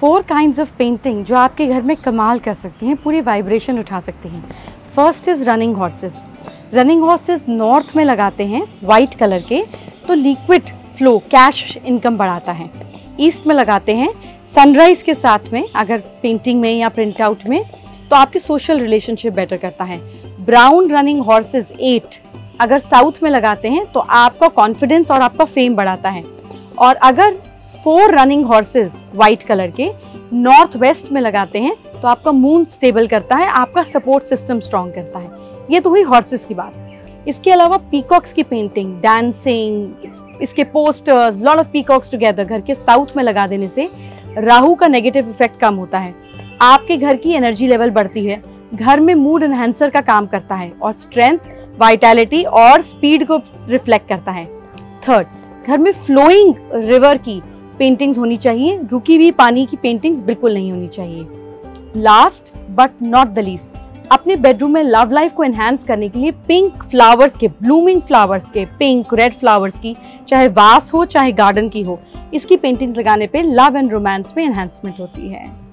Four kinds of painting जो आपके घर में कमाल कर सकती हैं, पूरी वाइब्रेशन उठा सकती हैं। First is running horses. Running horses north में लगाते हैं वाइट कलर के, तो लिक्विड फ्लो कैश इनकम बढ़ाता है। ईस्ट में लगाते हैं सनराइज़ के साथ में, अगर पेंटिंग में या प्रिंट आउट में, तो आपकी सोशल रिलेशनशिप बेटर करता है। ब्राउन रनिंग हॉर्सेस 8 अगर साउथ में लगाते हैं तो आपका कॉन्फिडेंस और आपका फेम बढ़ाता है। और अगर 4 रनिंग हॉर्सेस वाइट कलर के नॉर्थ वेस्ट में लगाते हैं तो आपका मून स्टेबल करता है, आपका सपोर्ट सिस्टम स्ट्रॉन्ग करता है। ये तो हुई हॉर्सेस की बात। इसके अलावा पीकॉक्स की पेंटिंग, डांसिंग, इसके posters, lot of peacocks together घर के साउथ में लगा देने से राहु का नेगेटिव इफेक्ट कम होता है, आपके घर की एनर्जी लेवल बढ़ती है, घर में मूड एनहांसर का काम करता है और स्ट्रेंथ, वाइटैलिटी और स्पीड को रिफ्लेक्ट करता है। थर्ड, घर में फ्लोइंग रिवर की पेंटिंग्स होनी चाहिए, रुकी हुई पानी की पेंटिंग्स बिल्कुल नहीं होनी चाहिए। Last but not the least, अपने बेडरूम में लव लाइफ को एनहांस करने के लिए पिंक फ्लावर्स के, ब्लूमिंग फ्लावर्स के, पिंक रेड फ्लावर्स की, चाहे वास हो चाहे गार्डन की हो, इसकी पेंटिंग्स लगाने पे लव एंड रोमांस में एनहांसमेंट होती है।